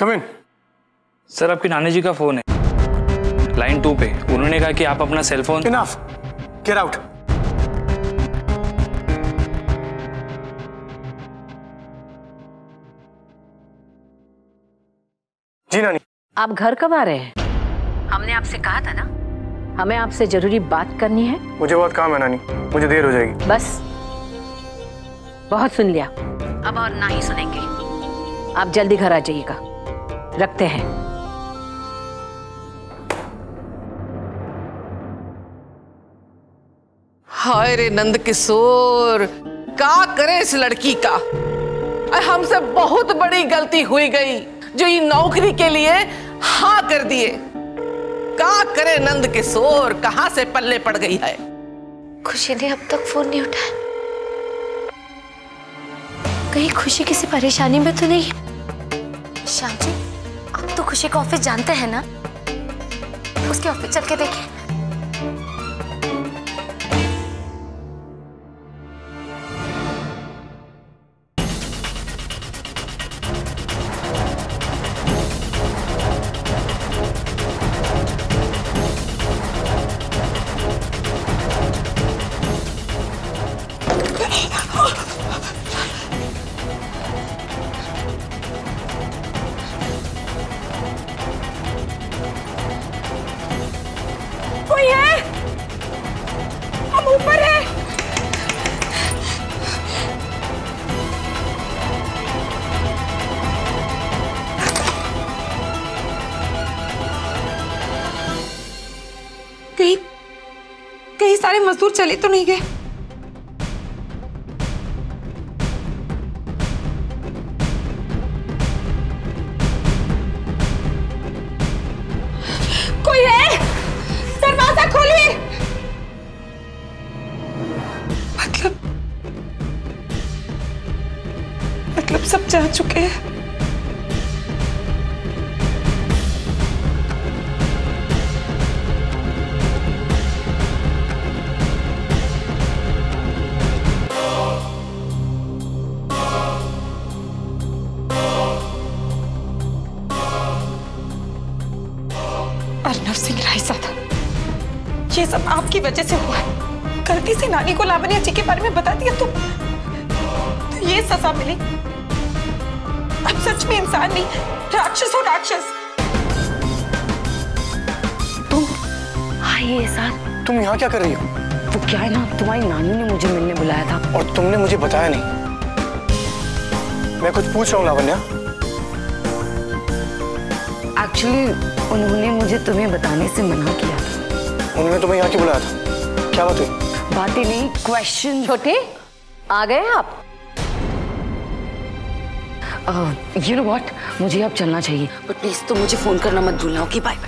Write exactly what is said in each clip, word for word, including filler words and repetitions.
कम इन। Sir आपकी नानी जी का फोन है लाइन टू पे, उन्होंने कहा कि आप अपना cell phone. Enough, get out. जी नानी, आप घर कब आ रहे हैं? हमने आपसे कहा था ना हमें आपसे जरूरी बात करनी है। मुझे बहुत काम है नानी, मुझे देर हो जाएगी। बस बहुत सुन लिया, अब और ना ही सुनेंगे। आप जल्दी घर आ जाइएगा, रखते हैं। हाय रे नंद किशोर, क्या करे इस लड़की का। हमसे बहुत बड़ी गलती हुई गई जो ये नौकरी के लिए हाँ कर दिए। क्या करे नंद किशोर, कहां से पल्ले पड़ गई है। खुशी ने अब तक फोन नहीं उठाया, कहीं खुशी किसी परेशानी में तो नहीं। शाम जी आप तो खुशी का ऑफिस जानते हैं ना, उसके ऑफिस चल के देखें। मजदूर चले तो नहीं गए। कोई है? दरवाजा खोलिए। मतलब मतलब सब जा चुके हैं। ये सब आपकी वजह से हुआ है। गलती से नानी को लावण्या जी के बारे में बता दिया तो, तो ये सजा मिली। अब सच में इंसान नहीं राक्षस हो, राक्षस। तुम हाँ ये एहसान, तुम यहाँ क्या कर रही हो? वो क्या है ना, तुम्हारी नानी ने मुझे मिलने बुलाया था और तुमने मुझे बताया नहीं। मैं कुछ पूछ रहा हूँ लावण्या। एक्चुअली उन्होंने मुझे तुम्हें बताने से मना किया। उन्होंने तुम्हें यहाँ क्यों बुलाया था? क्या बात हुई? बातें नहीं, क्वेश्चन। छोटे आ गए आप। यू नो व्हाट, मुझे अब चलना चाहिए, बट प्लीज तुम मुझे फोन करना मत भूलना। Okay bye bye.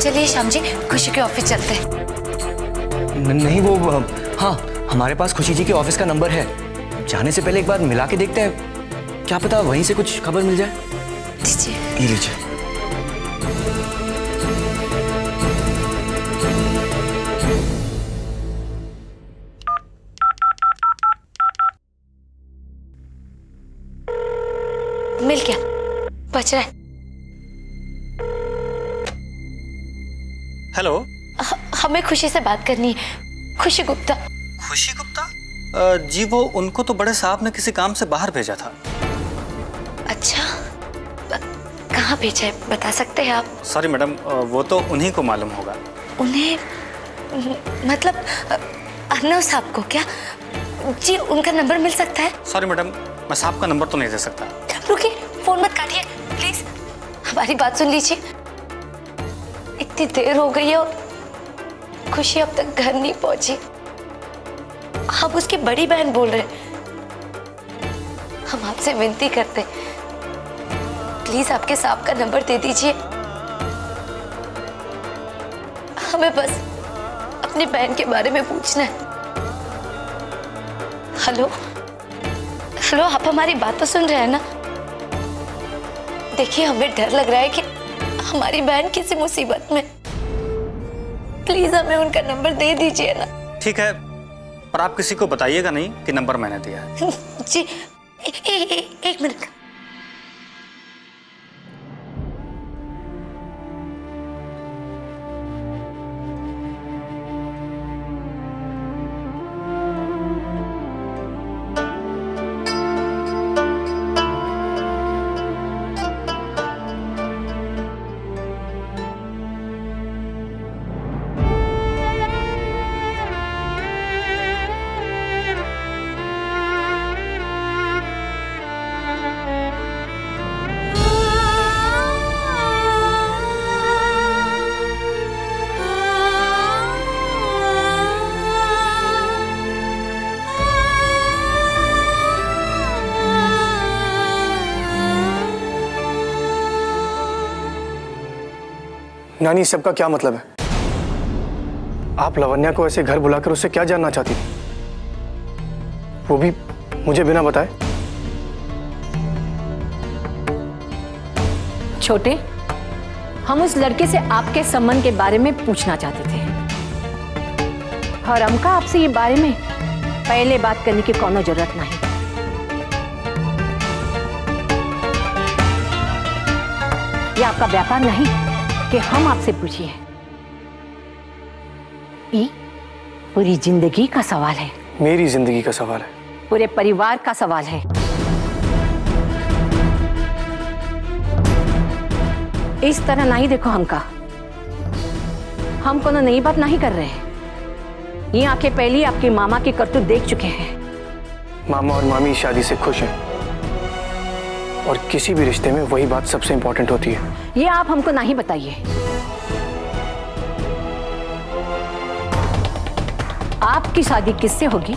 चलिए श्याम जी खुशी के ऑफिस चलते हैं। नहीं वो हाँ, हमारे पास खुशी जी के ऑफिस का नंबर है, जाने से पहले एक बार मिला के देखते हैं, क्या पता वहीं से कुछ खबर मिल जाए। ये लीजिए। मिल गया, बच रहा है। हेलो, हमें खुशी से बात करनी है। खुशी गुप्ता। खुशी गुप्ता जी, वो उनको तो बड़े साहब ने किसी काम से बाहर भेजा था। अच्छा, कहाँ भेजा है बता सकते हैं आप? सॉरी मैडम, वो तो उन्हीं को मालूम होगा। उन्हें मतलब अर्नव साहब को? क्या जी, उनका नंबर मिल सकता है? सॉरी मैडम, मैं साहब का नंबर तो नहीं दे सकता। रुकिए, फोन मत काटिए प्लीज, हमारी बात सुन लीजिए। इतनी देर हो गई है और खुशी अब तक घर नहीं पहुंची। आप उसकी बड़ी बहन बोल रहे, हम आपसे विनती करते प्लीज आपके साहब का नंबर दे दीजिए। हमें बस अपनी बहन के बारे में पूछना है। हेलो हेलो, आप हमारी बात तो सुन रहे हैं ना? देखिए हमें डर लग रहा है कि हमारी बहन किसी मुसीबत में, प्लीज हमें उनका नंबर दे दीजिए ना। ठीक है, पर आप किसी को बताइएगा नहीं कि नंबर मैंने दिया है। जी ए, ए, ए, एक मिनट। नानी, सबका क्या मतलब है? आप लावण्या को ऐसे घर बुलाकर उससे क्या जानना चाहती थी, वो भी मुझे बिना बताए? छोटे, हम उस लड़के से आपके संबंध के बारे में पूछना चाहते थे। और हमका आपसे ये बारे में पहले बात करने की कोनो जरूरत नहीं। ये आपका व्यापार नहीं कि हम आपसे पूछिए, ये पूरी जिंदगी का सवाल है। मेरी जिंदगी का सवाल है, पूरे परिवार का सवाल है। इस तरह नहीं देखो हमका, हम कोनो नई बात नहीं कर रहे हैं। ये आके पहले आपके मामा के करतूत देख चुके हैं। मामा और मामी शादी से खुश हैं और किसी भी रिश्ते में वही बात सबसे इंपॉर्टेंट होती है। ये आप हमको नहीं बताइए। आपकी शादी किससे होगी,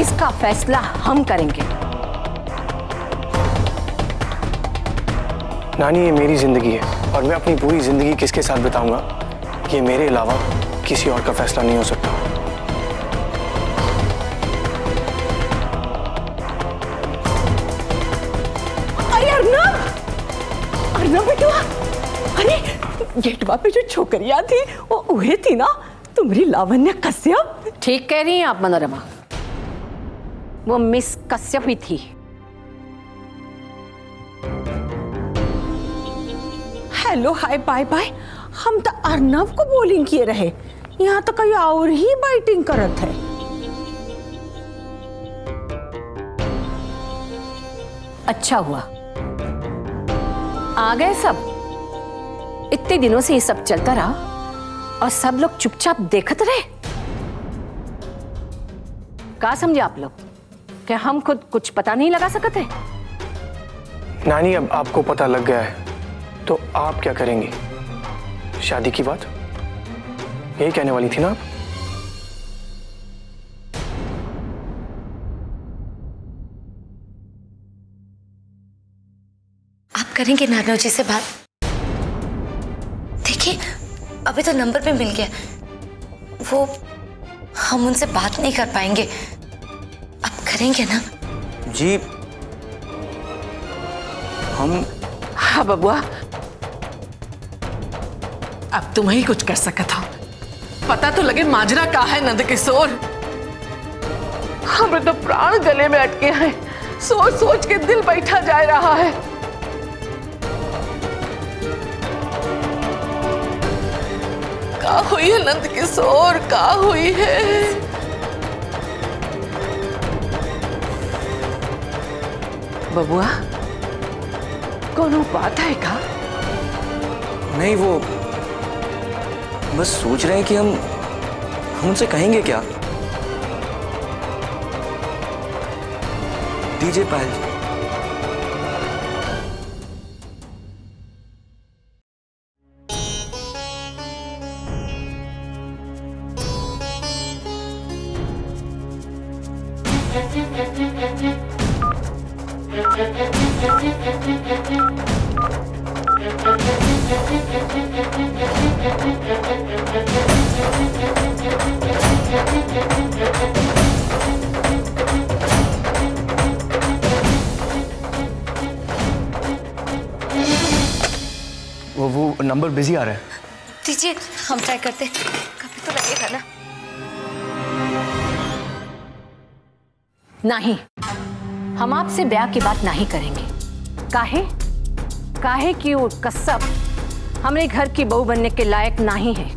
इसका फैसला हम करेंगे। नानी, ये मेरी जिंदगी है और मैं अपनी पूरी जिंदगी किसके साथ बिताऊंगा, ये मेरे अलावा किसी और का फैसला नहीं हो सकता। अरे गेटवा पे जो छोकरिया थी वो उहे थी ना तुम्हारी लावण्या कश्यप? ठीक कह रही हैं आप मनोरमा, वो मिस कश्यप ही थी। हेलो हाय बाय बाय, हम तो अर्णव को बोलिंग किए रहे, यहाँ तो कहीं और ही बाइटिंग करत है। अच्छा हुआ आ गए सब, इतने दिनों से ये सब चलता रहा और सब लोग चुपचाप देखते रहे। क्या समझे आप लोग, क्या हम खुद कुछ पता नहीं लगा सकते? नानी, अब आपको पता लग गया है तो आप क्या करेंगे? शादी की बात यही कहने वाली थी ना आप? आप करेंगे नानू जी से बात? अभी तो नंबर पे मिल गया, वो हम उनसे बात नहीं कर पाएंगे, आप करेंगे ना? जी हम। हाँ बबुआ, अब तुम ही कुछ कर सका था। पता तो लगे माजरा का है नंद किशोर, हमें तो प्राण गले में अटके हैं, सोच सोच के दिल बैठा जा रहा है। का हुई है नंद किशोर, का हुई है? बबुआ कोनो बात है का? नहीं, वो बस सोच रहे हैं कि हम हम उनसे कहेंगे क्या। दीजिए पायल जी। वो वो पर नंबर बिजी आ रहा है। दीजिए हम ट्राई करते हैं, कभी तो लगेगा ना। नहीं, हम आपसे ब्याह की बात नहीं करेंगे। काहे काहे की वो कस्सप हमारे घर की बहू बनने के लायक नहीं है।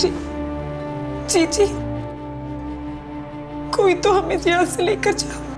जी जी जी कोई तो हमें यहाँ से लेकर जाओ।